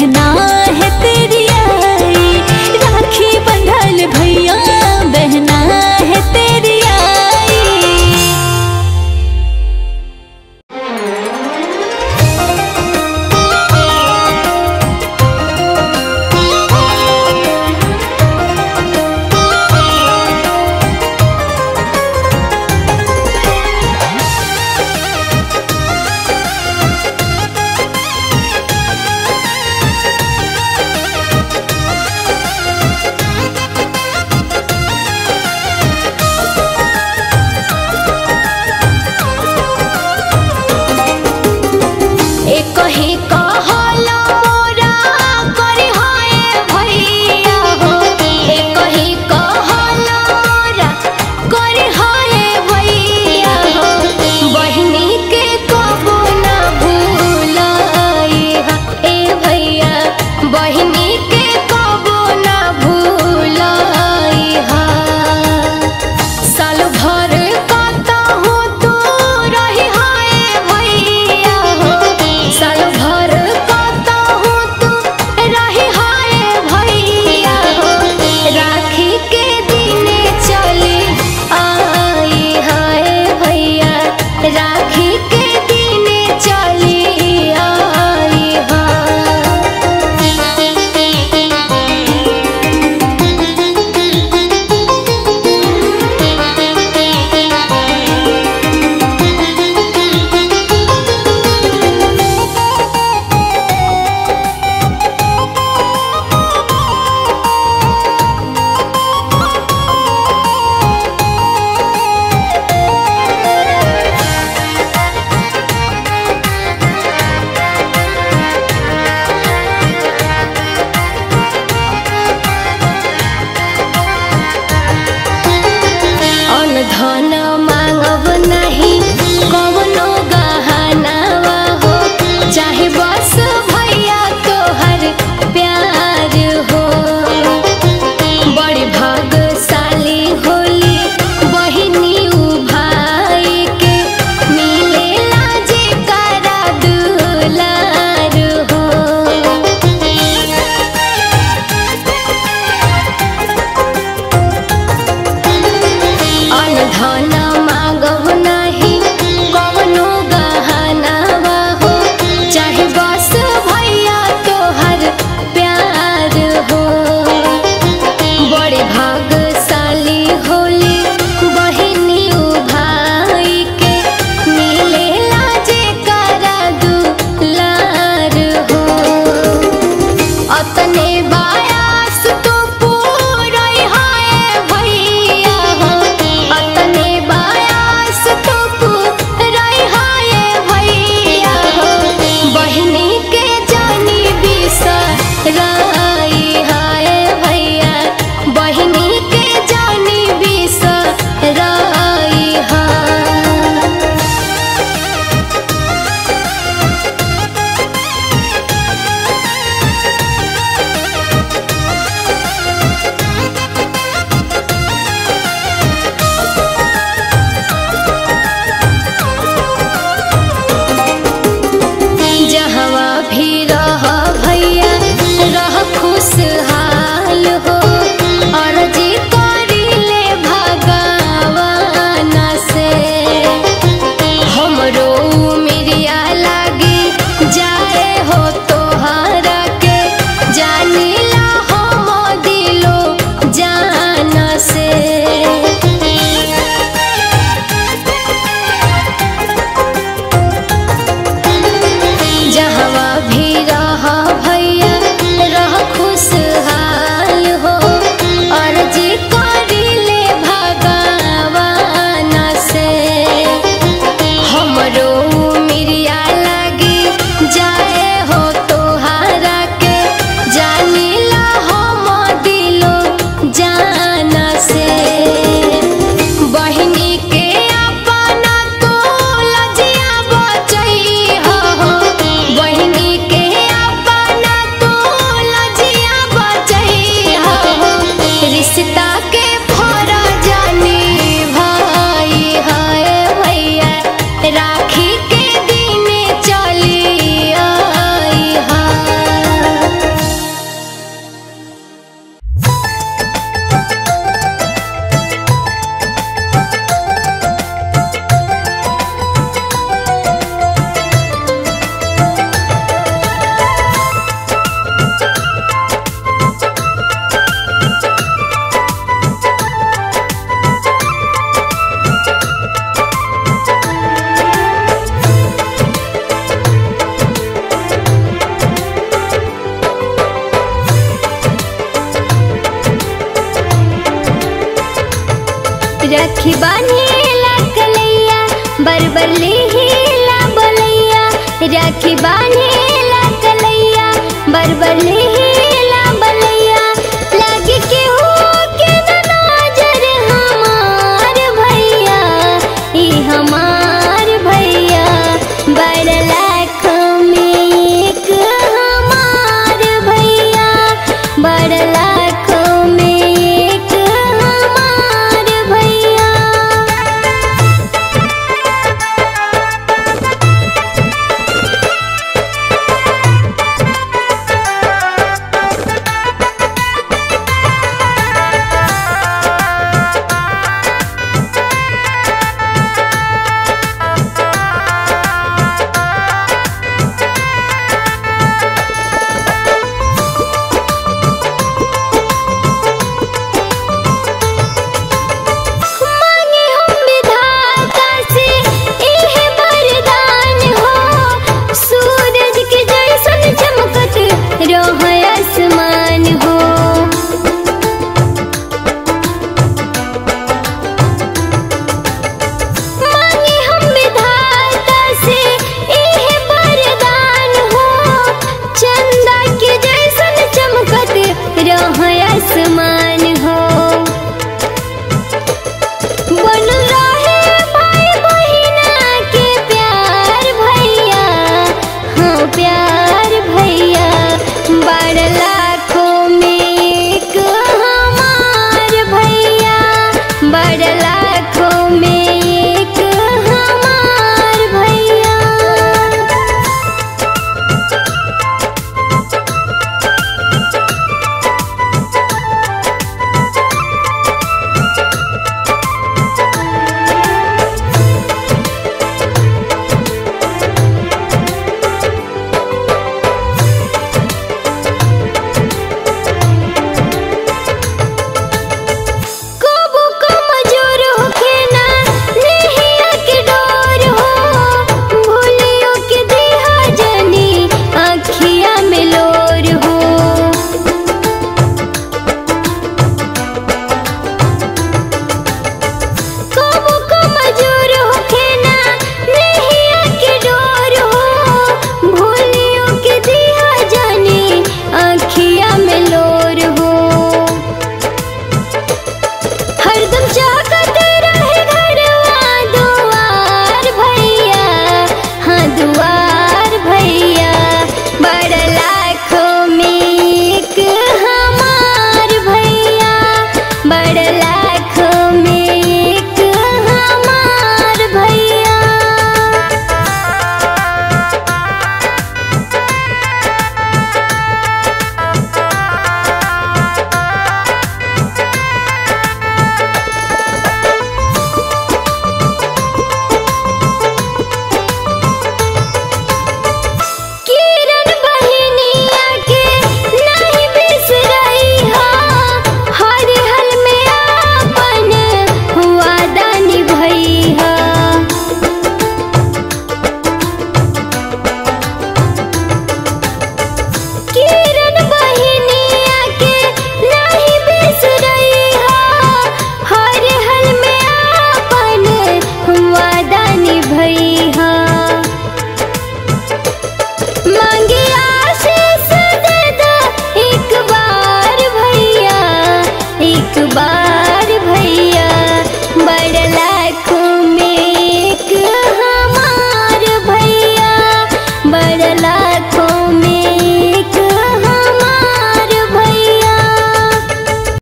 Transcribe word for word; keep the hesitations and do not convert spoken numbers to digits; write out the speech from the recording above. बहना है तेरी आई, राखी बंधल भैया बहना है तेरी आई। राखी बांधेला कलैया बरबर लेहिला बोलैया, राखी बांधेला कलैया बरबर लेहिला।